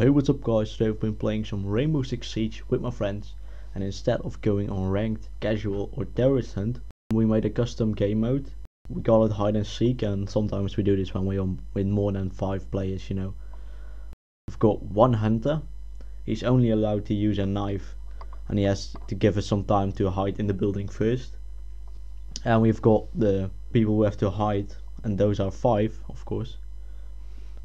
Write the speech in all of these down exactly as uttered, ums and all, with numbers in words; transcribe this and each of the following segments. Hey, what's up guys? Today I've been playing some Rainbow Six Siege with my friends, and instead of going on Ranked, Casual or Terrorist Hunt, we made a custom game mode. We call it Hide and Seek, and sometimes we do this when we're with more than five players, you know. We've got one hunter, he's only allowed to use a knife, and he has to give us some time to hide in the building first. And we've got the people who have to hide, and those are five, of course.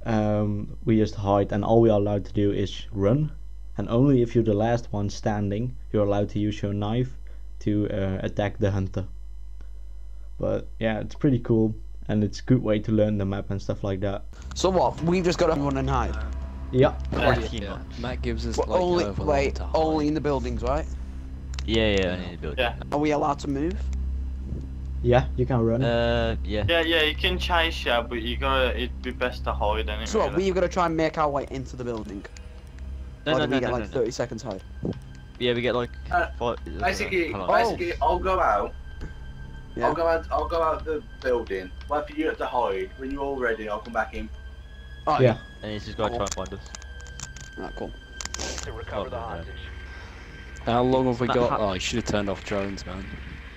Um, we just hide, and all we are allowed to do is run, and only if you're the last one standing you're allowed to use your knife to uh, attack the hunter. But yeah, it's pretty cool, and it's a good way to learn the map and stuff like that. So what, we just gotta run and hide? Yeah, uh, yeah. Matt gives us like only, wait, only in the buildings, right? Yeah, yeah, only in the buildings. Yeah. Are we allowed to move? Yeah, you can run. Uh, yeah. Yeah, yeah, you can chase, yeah, but you gotta, it'd be best to hide anyway. So what, we gotta try and make our way into the building. No, or no, do we no, get no, like no, thirty no. seconds hide? Yeah, we get like. Uh, five, basically, uh, basically, oh. I'll go out. Yeah. I'll go out. I'll go out the building. Wait for you to hide. When you're all ready, I'll come back in. Right. Yeah. And he's just gotta cool. try and find us. Alright, cool. To recover oh, the hostage. No. How long have we Matt, got? Oh, I should have turned off drones, man.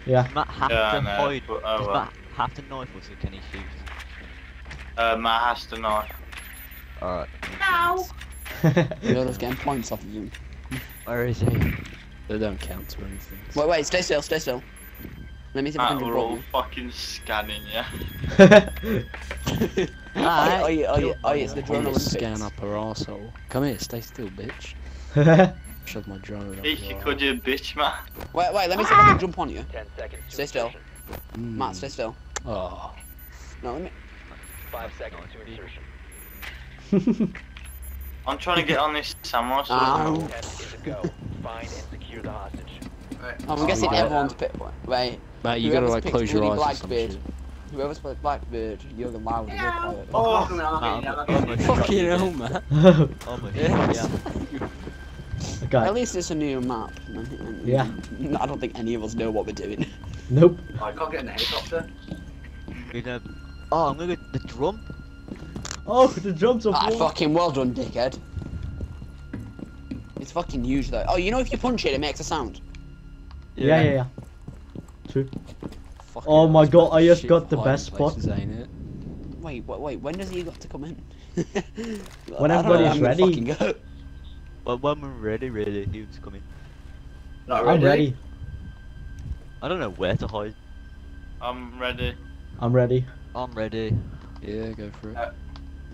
Yeah. Does Matt have yeah, to no, hide? But, oh, Does well. Matt have to knife or so can he shoot? Uh, Matt has to knife. Alright. No! You're just getting points off of him. Where is he? They don't count or anything. So. Wait, wait, stay still, stay still. Let me see if I can we're all fucking scanning, yeah. Alright. Oh, yeah, oh, yeah, oh, yeah, it's the drone on the scan up her arsehole. Come here, stay still, bitch. Shove my drone up. You could you bitch, Matt. Wait, wait, let me see if I can jump on you. Ten seconds. Stay still. Mm. Matt, stay still. Oh. No, let me... Five seconds to insertion. I'm trying to get on this samurai. Ow. Find and secure the hostage. I'm guessing everyone's pit point. Wait. Mate, you gotta like close your eyes. Whoever's played Blackbeard, you're the loudest. Yeah. Oh, no. Fucking hell, man. Oh my god. Yeah. Okay. At least it's a new map. Yeah. I don't think any of us know what we're doing. Nope. Oh, I can't get in the helicopter. Gonna... Oh, I'm gonna get the drum. Oh, the drum's on board. Ah, fucking well done, dickhead. It's fucking huge though. Oh, you know if you punch it, it makes a sound. Yeah, yeah, yeah. yeah. True. Fucking oh my god, I just got the best spot. Places, wait, wait, wait. When does he got to come in? When everybody's ready. Well, when we're ready, really, dude's coming. Not ready. I'm ready. I don't know where to hide. I'm ready. I'm ready. I'm ready. Yeah, go for it. Uh,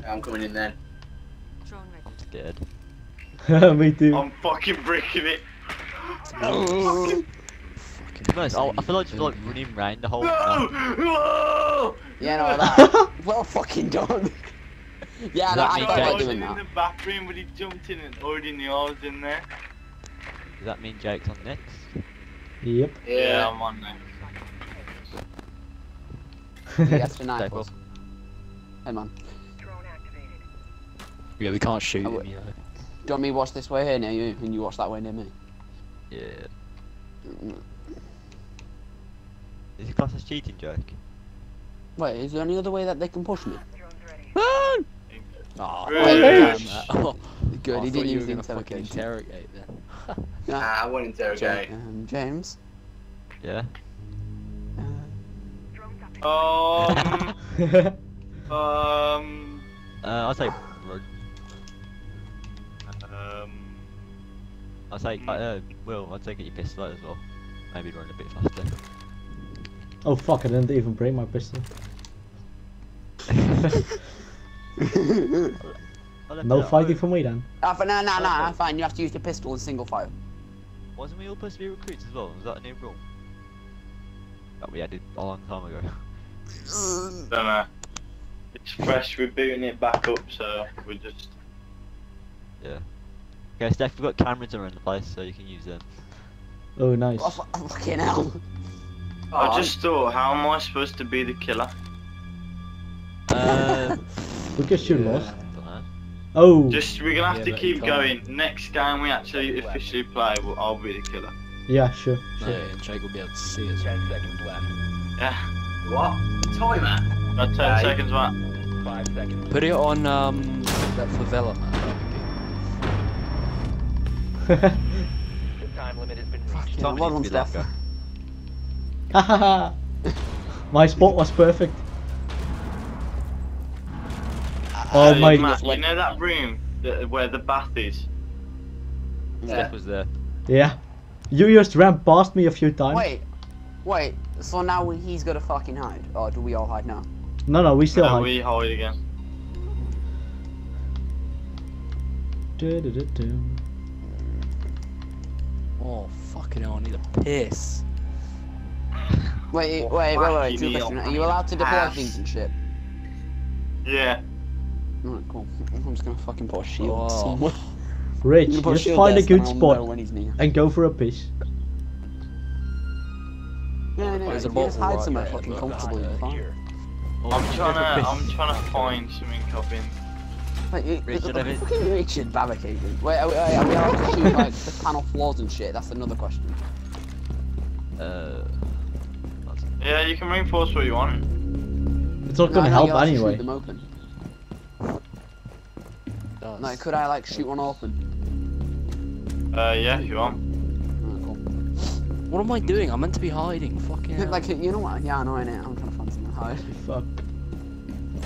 I'm coming in then. I'm scared. Me too. I'm fucking breaking it. Oh. Fucking... Fucking nice. I feel like just like running around the whole time. No! No! Yeah, no, that. Well, fucking done. Yeah, no, I tried doing that. I was in the bathroom, but he jumped in and already knew I was in there. Does that mean Jake's on next? Yep. Yeah, yeah. I'm on next. That's the knife. Hey, man. Drone activated. Yeah, we can't shoot him, you know. Do you want me to watch this way here near you, and you watch that way near me? Yeah. Mm. Is it class as cheating, Jake? Wait, is there any other way that they can push me? Run! Oh, damn that. Oh, good, oh, he didn't use the interrogation. Interrogate then. Nah, I won't interrogate. Ja um, James? Yeah? Uh, um... um... Uh, I'll take... Um... I'll take... Mm. Uh, Will, I'll take your pistol out as well. Maybe run a bit faster. Oh fuck, I didn't even bring my pistol. No fighting for me then. Uh, no, no, no, I'm no, fine. You have to use the pistol in single fire. Wasn't we all supposed to be recruits as well? Was that a new rule? That we added a long time ago. Don't know. It's fresh. We're booting it back up, so we just. Yeah. Okay, Steph, we've got cameras around the place, so you can use them. Oh, nice. Oh, fucking hell. Oh, I just thought, how am I supposed to be the killer? Uh, we get you yeah, lost. Oh. Just we're gonna have yeah, to keep going. Next game we actually officially play, well, I'll be the killer. Yeah, sure. sure. No, and Jake will be able to see us. Ten seconds left. Yeah. What? Time, man. Got ten Eight. seconds, man. Five seconds. Put it on um that favela, man. The time limit has been reached. Yeah, well done, Steph. Hahaha. My spot was perfect. Oh, oh my Matt, you know that room that, where the bath is? Yeah. Steph was there. Yeah. You just ran past me a few times. Wait, wait. So now he's gotta fucking hide, or do we all hide now? No, no, we still no, hide. We hide again. Du, du, du, du. Oh fucking hell! I need a piss. Wait, wait, wait, wait, wait. Two questions. Are you allowed to deploy things and shit? Yeah. Alright, cool. I'm just gonna fucking put a shield oh. somewhere. Rich, just find a good spot and go for a piss. No, no, there's a bottle right there. Fucking comfortable in here. I'm trying to, I'm trying to find something coffin. Wait, Richard, it, fucking Richard barricaded. Wait, are we, are we allowed to shoot like the panel floors and shit? That's another question. Uh. Yeah, you can reinforce what you want. It's not gonna help anyway. Like, could I like shoot one open? Uh, yeah, if you want. Right, cool. What am I doing? I'm meant to be hiding. Fucking. Yeah. Like, you know what? Yeah, I know, I know. I'm trying to find something to hide. Fuck.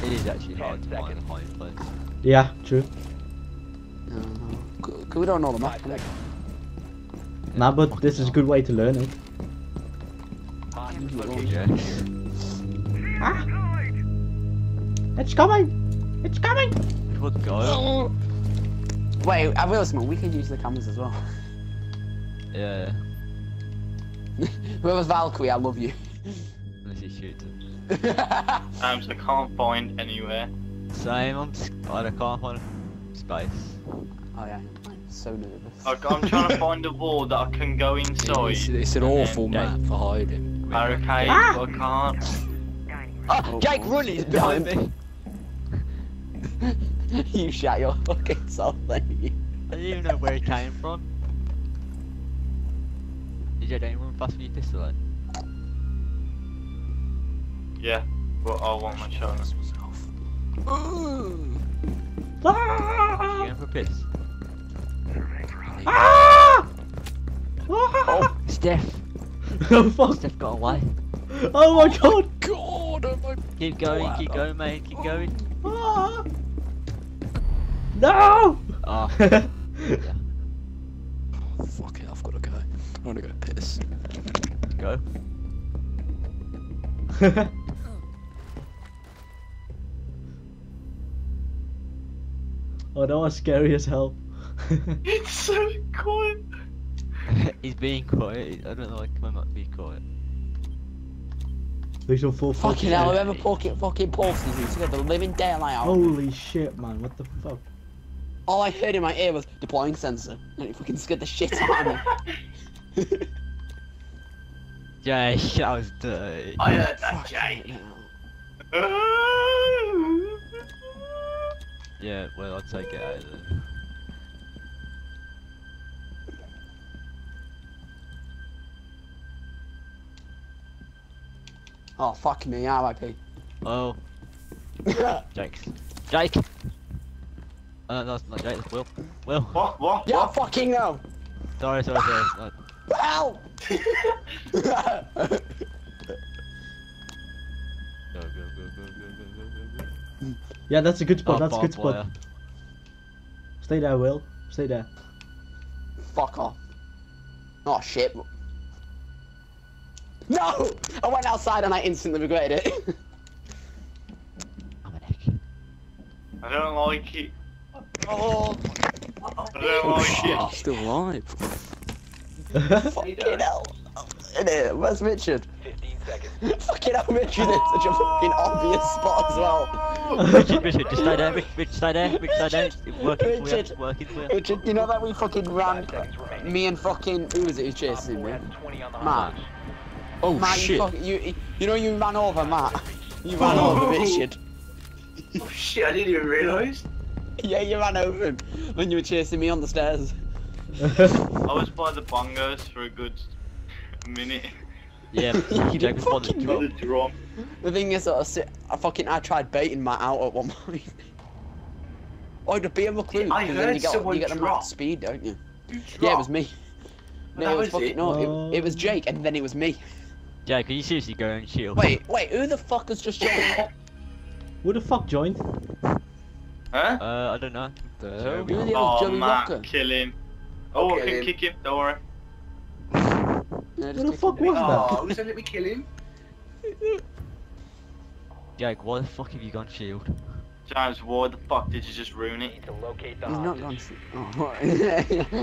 It is actually hard to find a hiding place. Yeah, true. Uh, cause we don't know the map. Right, nah, but this is a good way to learn it. Ah, it's coming! It's coming! What go? Wait, I realised something, we can use the cameras as well. Yeah. Where was Valkyrie? I love you. Unless you shoot him. um, so I can't find anywhere. Same, I'm scared, I can't find space. Oh yeah, I'm so nervous. I, I'm trying to find a wall that I can go inside. Yeah, it's, it's an awful map for hiding. Barricade, ah! I can't. Oh, Jake Runny's behind me! You shot your fucking self, didn't you? I didn't even know where it came from. Did you don't run fast with your pistol then? Yeah, but I want my shot. This was off. Ooh! Ah! You going for a piss? Ah! Oh, Steph! Oh fuck! Steph got away. Oh my god! Oh my god! Oh my... Keep going, wow. keep going mate, keep going. Ah! No! Oh. Yeah. Oh, fuck it, I've got to go. I want to go piss. Go. Oh, that was scary as hell. It's so quiet. He's being quiet. I don't like my might be quiet. Full full fucking hell, whoever fucking fucking pulses he's got the living daylight out. Holy shit, man, what the fuck? All I heard in my ear was deploying sensor, and it fucking scared the shit out of me. Yeah, that was dirty. I heard that, Jake. Yeah, well, I'll take it out of there. Oh, fuck me, R I P. Oh. Jake. Jake! Uh, no, it's not Jake, it's Will. Will. What? What? Yeah, what? Fucking no! Sorry, sorry, sorry. Ow! Go, go, go, go, go, go, go, go. Yeah, that's a good spot, oh, that's a good spot. Player. Stay there, Will. Stay there. Fuck off. Oh, shit. No! I went outside and I instantly regretted it. I'm an egg. I don't like it. Oh! I don't like it. I'm still alive. Fucking hell. In it. Where's Richard? fifteen seconds. Fucking hell, Richard is such a fucking obvious spot as well. Richard, Richard, just stay there. Richard, stay there. Richard, stay there. Working for you. Working for you. Richard, you know that we fucking ran. Me and fucking. Who was it who chasing me? Matt. Oh Matt, shit! You, fuck, you you know you ran over Matt. You ran oh. over Richard. Oh shit! I didn't even realise. Yeah, you ran over him when you were chasing me on the stairs. I was by the bongos for a good minute. Yeah, you Jack was by the drum. the drum. The thing is, I, I fucking I tried baiting Matt out at one point. Oh, to be a recluse, I heard then you get, someone you get the max speed, don't you? Yeah, it was me. No, that it was fucking, it? no, it, it was Jake, and then it was me. Jake, are you seriously going and shield? Wait, wait, who the fuck has just joined? Who the fuck joined? Huh? Uh, I don't know. So, who the hell is Johnny Rocker? Kill him. Oh, I can kick him, don't worry. No, who the fuck was that? Oh, who said let me kill him? Jake, why the fuck have you gone shield? James, why the fuck did you just ruin it? He's not gone shield. Oh,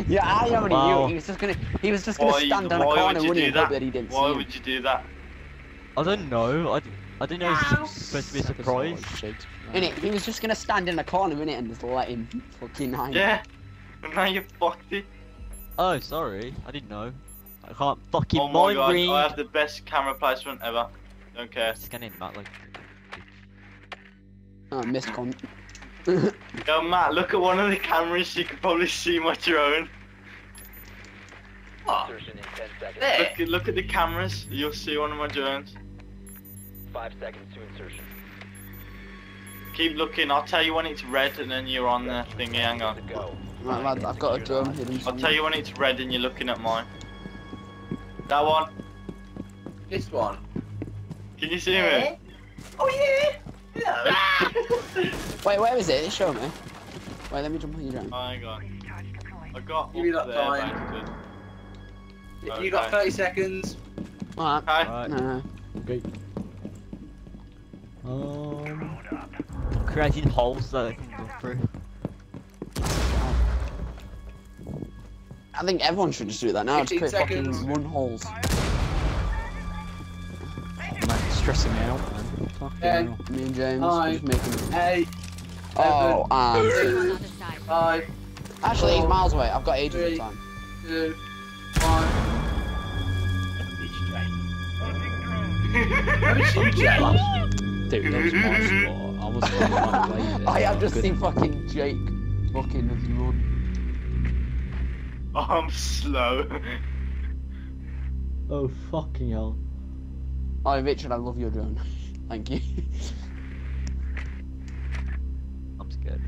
yeah, I already wow. knew. He was just gonna, he was just gonna why, stand on a corner, wouldn't he? That? He didn't why would you do that? I don't know. I, I didn't know he was supposed to be surprised. Innit, he was just gonna stand in a corner, innit, and just let him fucking hang. Yeah, and now you fucked it. Oh, sorry. I didn't know. I can't fucking mind read. Oh my god, read. I have the best camera placement ever. Don't care. It's gonna end that, like... Oh, I missed con. Yo, Matt, look at one of the cameras, you can probably see my drone. Oh. Look, look at the cameras, you'll see one of my drones. Five seconds to insertion. Keep looking, I'll tell you when it's red and then you're on the thingy, hang on. Right, lad, I've got a drone hidden somewhere. I'll tell you when it's red and you're looking at mine. That one. This one. Can you see yeah. me? Oh yeah! Ah! Wait, where is it? Show me. Wait, let me jump on your drone. Oh my god. I got Give me that there, time. Okay. You got thirty seconds. Alright. Okay. Right. No, no. Okay. Um, creating holes that I can go through. I think everyone should just do that now. Just create seconds. fucking one holes. Man, stressing me out, man. Fucking hey. hell. Me and James are just making Hey. Oh, and two. Five. Actually, four, he's miles away. I've got ages of time. Two. One. Dude, that was my spot. I was on my way there. I have just Good. seen fucking Jake fucking as run. I'm slow. Oh, fucking hell. Oh, Richard, I love your drone. Thank you. I'm scared.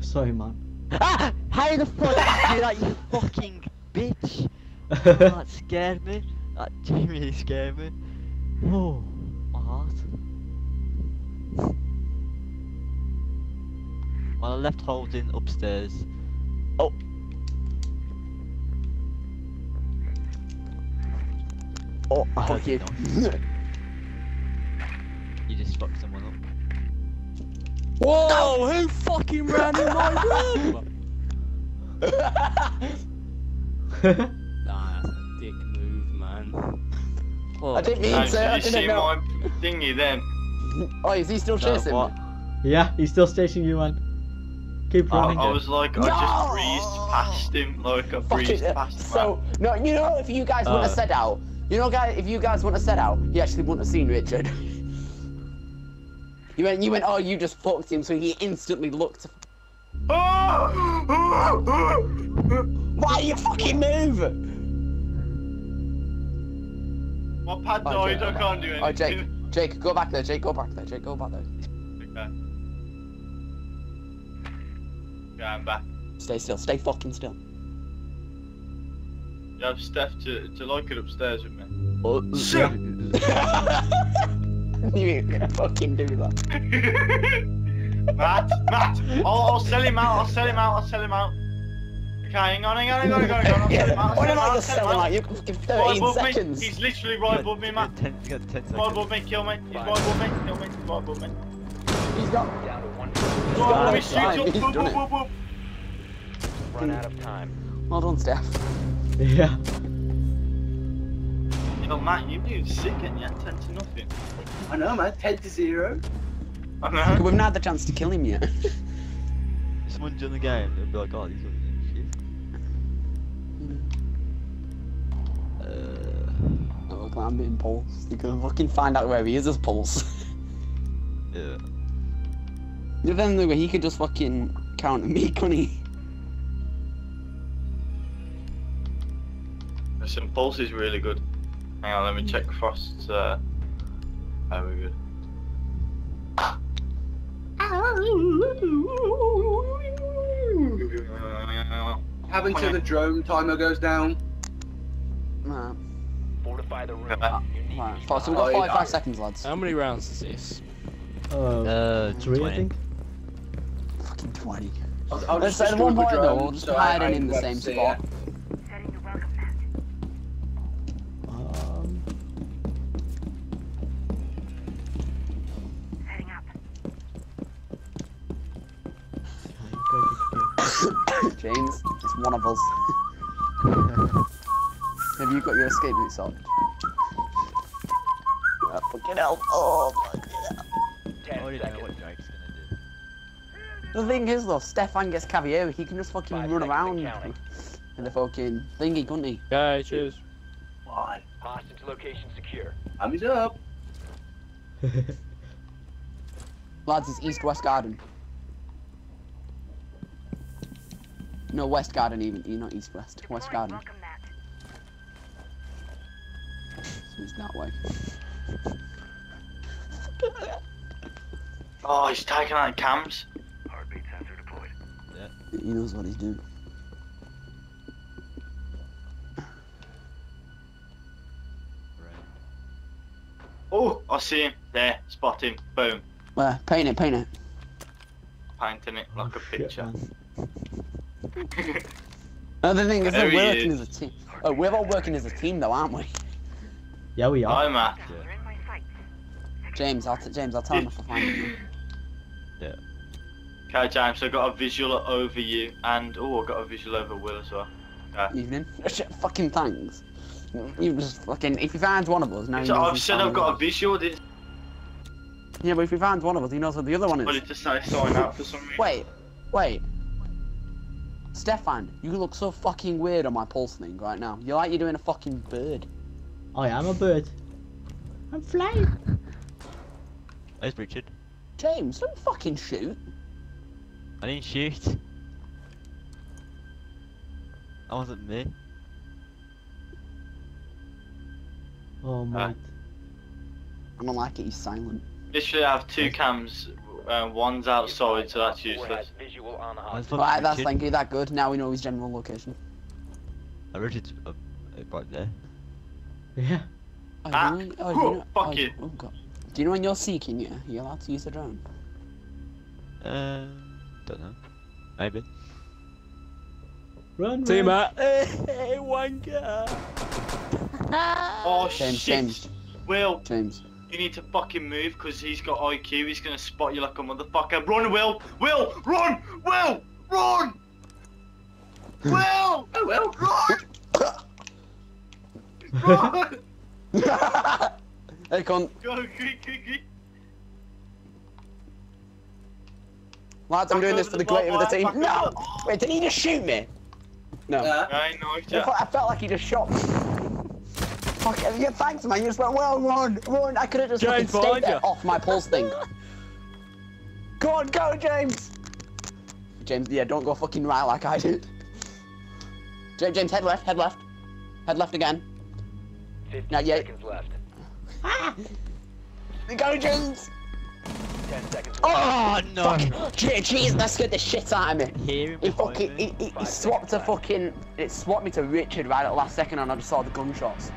Sorry, man. Ah! How the fuck did you do that, you fucking bitch? Oh, that scared me. That genuinely scared me. Oh, my heart. Well, I left holding upstairs. Oh! Oh, I hope you. You just fucked someone up. Whoa! No, who fucking ran in my room? Nah, that's a dick move, man. Well, I didn't mean no, to. I didn't see know. my thingy then? Oh, is he still chasing no, me? Yeah, he's still chasing you, man. Keep running. I, I was like, no! I just breezed past him, like I breezed Fuck past him. So, no, you know, if you guys uh, wouldn't have set out, you know, guys, if you guys wouldn't have set out, you actually wouldn't have seen Richard. You went, you went, oh, you just fucked him, so he instantly looked. Why do you fucking move? My pad died, I can't do anything. Oh, Jake, Jake, go back there, Jake, go back there, Jake, go back there. Okay. Yeah, I'm back. Stay still, stay fucking still. Yeah, I've Steph to, to like it upstairs with me. Oh, shit! I knew you were gonna fucking do that. Matt, Matt, I'll, I'll sell him out, I'll sell him out, I'll sell him out. Okay, hang on, hang on, hang on, hang on, hang on, I'll sell him out, I'll sell him out, I'll sell him out. You're fucking thirteen seconds. He's literally right above me, Matt. He's right above me, kill me. He's right above me, kill me, he's right above me. He's got down to one. He's got it, he's done it. Run out of time. Well done, Steph. Yeah. You know, Matt, you're being sick and you're ten to nothing. I know, man. ten to zero. I know. We've not had the chance to kill him yet. If someone joined the game, they'd be like, oh, he's not doing shit. Uh... Oh, look, I'm being Pulse. You can fucking find out where he is as Pulse. Yeah. You then, Luger, he could just fucking counter me, couldn't he? Listen, Pulse is really good. Hang on, let me check Frost's, uh... Oh, we're good. Having to the drone timer goes down. Nah. Fortify the room. Uh, right. Fast, so we've got five, five seconds, lads. How many rounds is this? Uh, uh three, twenty. I think. Fucking twenty. I'll, I'll Let's just send one more though. We'll just so hide I, I in, in the same spot. It. James, it's one of us. Have you got your escape boots on? Oh, fucking hell. Oh, fucking hell. I already know what Drake's gonna do. The thing is, though, Stefan gets Caviar. He can just fucking Five run around in the fucking thingy, couldn't he? Yeah, cheers. Why? Hostage location secure. Thumbs up. Lads, it's East-West Garden. No, West Garden even. You're not East West. Deploying, West Garden. So he's that way. Oh, he's taking on cams. Heartbeat sensor deployed. Yeah. He knows what he's doing. Right. Oh, I see him. There, spot him. Boom. Where? Paint it, paint it. Painting it like oh, a picture. Shit, another thing is that we're working is. as a team. Oh, we're all working as a team though, aren't we? Yeah, we are. I'm at yeah. James, I'll t James, I'll tell him if I find him. Yeah. Okay, James, so I got a visual over you, and oh, I got a visual over Will as well. Okay. Evening. Oh, shit, fucking thanks. You just fucking. If he finds one of us, now. So I've said I've got a visual. This... Yeah, but if he finds one of us, he knows what the other one is. But it just started signing out for some reason. Wait, wait. Stefan, you look so fucking weird on my pulse thing right now. You're like you're doing a fucking bird. I am a bird. I'm flying. Where's Richard? James, don't fucking shoot. I didn't shoot. That wasn't me. Oh my. Uh, I don't like it, he's silent. Literally I have two cams. Um, one's outside, so that's useless. Right, that's thank you, that good. Now we know his general location. I read it up, up right there. Yeah. Oh, ah! You know, oh, oh, you know, fuck oh, you! Oh, God. Do you know when you're seeking, yeah? You're allowed to use the drone? Uh, don't know. Maybe. Run, run. See you, Matt! Hey, wanker! Oh, James, shit! James. Will! James. You need to fucking move because he's got I Q, he's gonna spot you like a motherfucker. Run, Will! Will! Run! Will! Run! Will! Oh, Will! Run! Run! Hey, con. Go, quick, quick, quick. Lads, I'm back doing this for the glory of the team. No! Up. Wait, did he just shoot me? No. Yeah. I, know, yeah. I felt like he just shot me. Fuck, yeah, thanks man, you just went, well, run, run, I could have just James, fucking stayed there off my pulse thing. Go on, go, James! James, yeah, don't go fucking right like I did. James, James, head left, head left. Head left again. No, yeah. Seconds left. Ah! Go, James! Ten seconds left. Oh, no! Jeez, that scared the shit out of me. He fucking, he, he, he swapped a fucking, it swapped me to Richard right at the last second and I just saw the gunshots.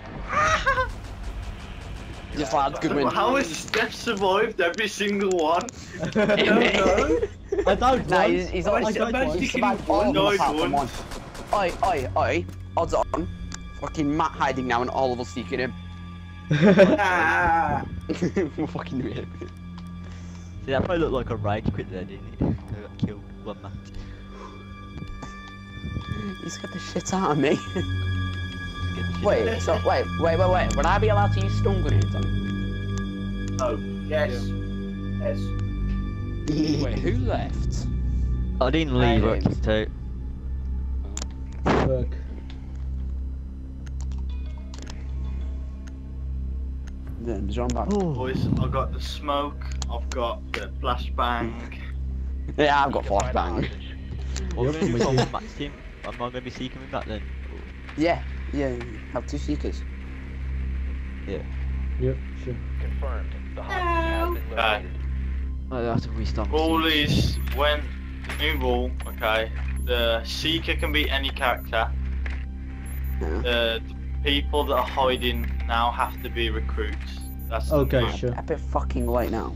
Just like, good win. How has Steph survived every single one? I don't know. I don't know. Nah, he's, he's already survived, he survived all of us from one. Oi, oi, oi. Odds on. Fucking Matt hiding now and all of us seeking him. Ah. We're fucking weird. See, that probably looked like a rage quit there, didn't it? I got killed by Matt. He's got the shit out of me. Wait, so wait, wait, wait, wait. Would I be allowed to use stun grenades on him? No. Yes. Yeah. Yes. Wait, who left? I didn't leave, I didn't. Too. Look. Then John back. Boys, I've got the smoke, I've got the flashbang. Yeah, I've got flashbang. Well, I'm gonna be I'm not gonna be seeking with that then. Yeah. Yeah, have two seekers. Yeah. Yep, sure. Confirmed. The hostage has been located. Oh, that's a restart. Rule is when the new rule, okay, The Seeker can be any character. Mm. The, the people that are hiding now have to be recruits. That's okay, the sure. A bit fucking late now.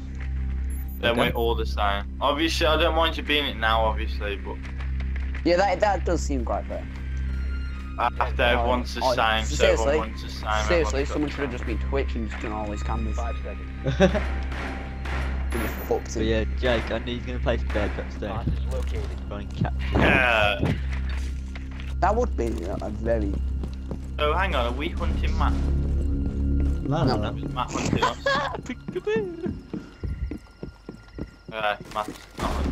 Then okay. We're all the same. Obviously, I don't mind you being it now, obviously, but... Yeah, that that does seem quite fair. After uh, everyone's the same, so everyone's the same. Seriously, someone should have just been Twitch and just done all these cameras. Five seconds. But yeah, Jake, I knew you were going to play for Bear Cups today. I just located and captured. Yeah. That would be a very... Oh, hang on, are we hunting Matt? No, no, no. Matt hunting us. uh, Matt's not hunting.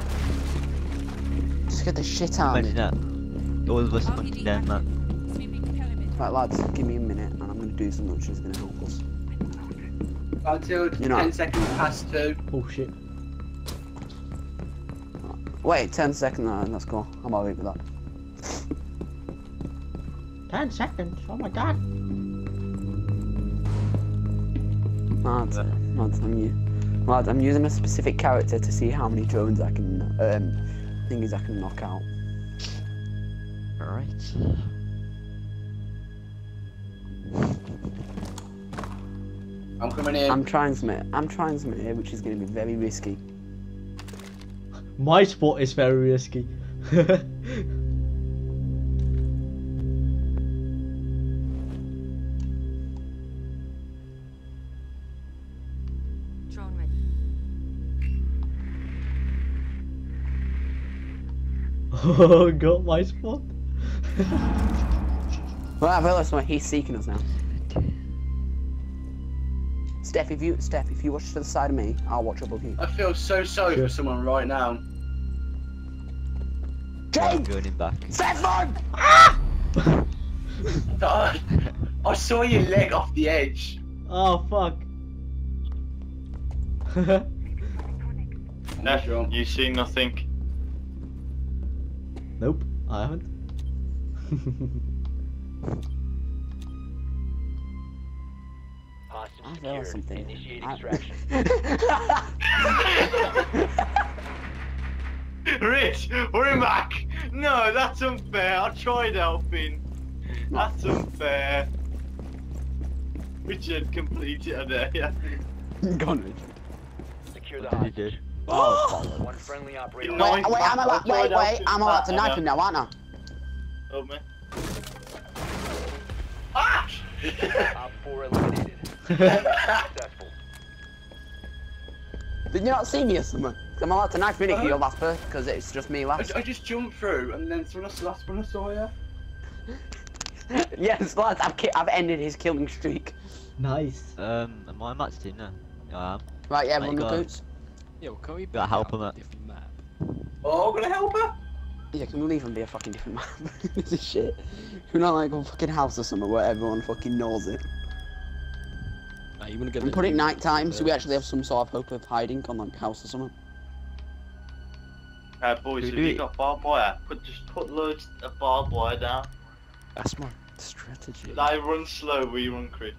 Just get the shit out of me. Imagine that. All of us are hunting down, Matt. Right, lads, give me a minute and I'm going to do something which is going to help us. Until you know, ten seconds past two. Oh shit. Wait, ten seconds, no, that's cool. I'm alright with that. ten seconds? Oh my god. Lads, lads, I'm, u lads, I'm using a specific character to see how many drones I can, um, thingies I can knock out. Alright. I'm coming in. I'm transmit. I'm transmit here, which is going to be very risky. My spot is very risky. Drone ready. Oh, got my spot. Well, I realised why he's seeking us now. Steph, if you Steph, if you watch to the side of me, I'll watch above you. I feel so sorry sure. for someone right now. James! Going in back. Stefan! Ah! I saw your leg off the edge. Oh fuck! That's wrong. You see nothing? Nope, I haven't. I feel something. Initiate extraction. Rich, we're back. No, that's unfair. I tried helping. That's unfair. Richard, complete it there. Yeah. Gone, Richard. Secure the hostage. Oh, one friendly operator. Wait, wait, I'm allowed. Wait, wait, I'm allowed to knife him now, aren't I? Oh man. Ah! Op four eliminated. Successful. Did you not see me or something? I'm allowed to knife me if you're last person, because it's just me last. I, I just jumped through, and then someone else last one I saw you. Yes, lads, I've ki I've ended his killing streak. Nice. Um, am I matched in now? Yeah. Right, yeah, run the boots. Yeah, well, can we be help him at different map? Oh, gonna help her? Yeah, can we leave and be a fucking different map? This is shit. We're not like a fucking house or something where everyone fucking knows it. Nah, you wanna get and put it night time so we actually have some sort of hope of hiding on like house or something. Uh, boys, if you got barbed wire, put, just put loads of barbed wire down. That's my strategy. I run slow, we run quick.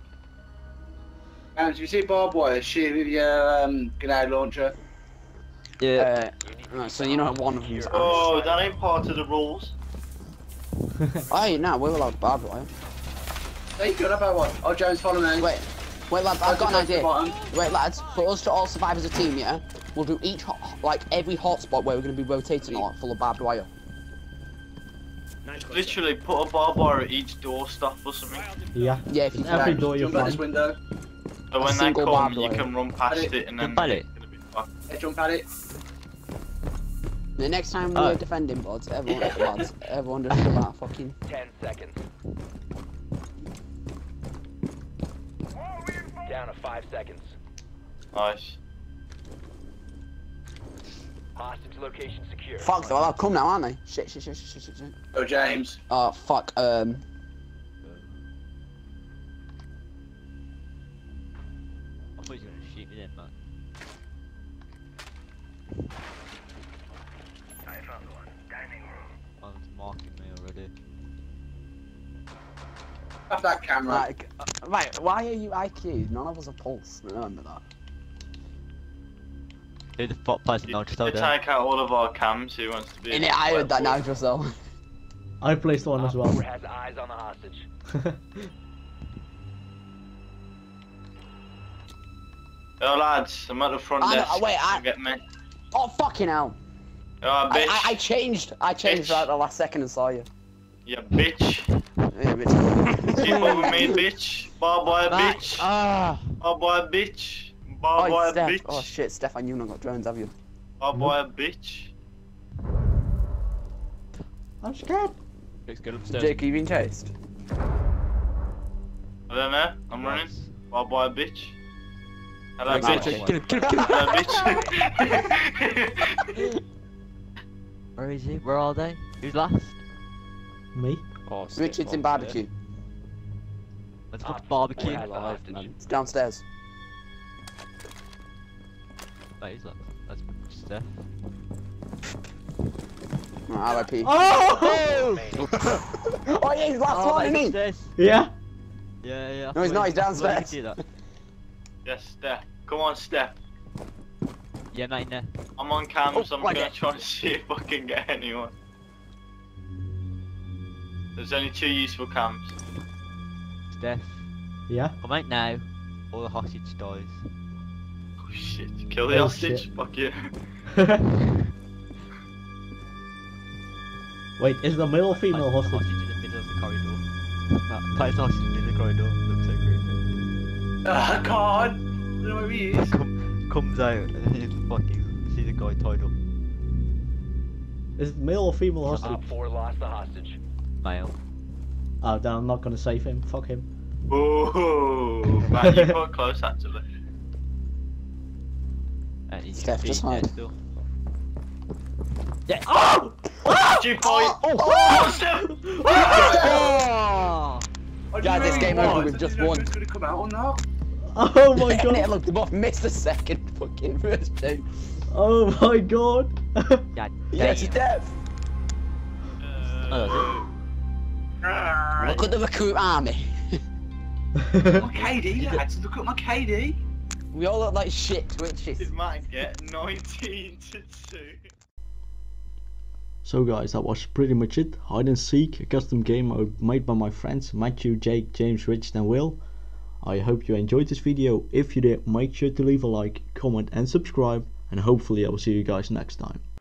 And if you see barbed wire, shoot with your um, grenade launcher. Yeah. Uh, right, so you know one of them's. Oh, that ain't part of the rules. Aye, no, we're allowed barbed wire. There you go, that barbed wire. Oh, Jones, follow me. Wait, wait, lads, I've got an idea. Wait, lads, for us to all survive as a team, yeah, we'll do each, hot, like every hotspot where we're going to be rotating all full of barbed wire. Literally, put a barbed wire at each door stuff or something. Yeah. Yeah, if you can. Every door you find. Jump out this window. So when they come, you can run past it and then. Hey, jump at it. The next time oh. we're defending bots, everyone, lads, everyone just come out fucking. Ten seconds. Down to five seconds. Nice. Hostage location secure. Fuck, they're allowed to come now, aren't they? Shit, shit, shit, shit, shit, shit. Oh, James. Oh, fuck. Um. I thought you were gonna shoot me then, man. I found one. Dining room. One's marking me already. Have that camera. Like, uh, right, why are you I Q'd? None of us are pulse. Remember that. Who the fuck plays the Nitro Cell? Take out all of our cams. Who wants to be? In it, I heard that Nitro Cell. I placed one as well. Our has eyes on the hostage. Yo lads, I'm at the front I desk. Know, wait, I... Get me. Oh fucking hell! Yo, bitch. I, I, I changed. I changed bitch. right at the last second and saw you. Yeah, bitch. Yeah, bitch. See what we made, bitch. Bye bye, that... bitch. Ah. Bye bye, bitch. Bye bye, oh, bitch. Oh shit, Stefan, you've not got drones, have you? Bye bye, mm-hmm. bitch. I'm scared. Jake's good upstairs. Jake, are you being chased? I don't know. I'm running. Bye bye, bitch. Hello, bitch. Get him, get him, get him. Hello, bitch. Where is he? Where are they? Who's last? Me. Oh, Richard's in barbecue. Let's go to barbecue. Alive, it's downstairs. That is up. That's Steph. R I P. Oh! Oh, yeah, he's last oh, one, isn't he? Yeah. Yeah, yeah. No, he's not. He's downstairs. Yes, Steph. Come on, Steph. Yeah, mate, no. I'm on cam, oh, so I'm right gonna there. try and see if I can get anyone. There's only two useful cams. Steph. Yeah? Come out now, or the hostage dies. Oh shit, kill the oh, hostage, shit. fuck you. Wait, is the male or female hostage? The hostage in the middle of the corridor. That place hostage in the middle of the corridor looks so creepy. Ah, oh, God! I don't know where he is. Come, comes out and then you fucking see the guy tied up. Is it male or female hostage? Top four lost the hostage. Male. Oh, damn, I'm not gonna save him. Fuck him. Oh, man, you got close actually. Steph, just hide. Yeah. Oh! Oh! G boy! Oh! Oh! Oh! Steph! Oh! Oh! Oh! Yeah, this game over with just one. Oh my god! It looked both missed the second fucking first two. Oh my god! Yeah, Steph. Look at the recruit army. My K D, lads. Look at my K D. We all look like shit twitches. Did mine get nineteen to two? So guys, that was pretty much it. Hide and Seek, a custom game I made by my friends Matthew, Jake, James, Richard and Will. I hope you enjoyed this video. If you did, make sure to leave a like, comment and subscribe. And hopefully I will see you guys next time.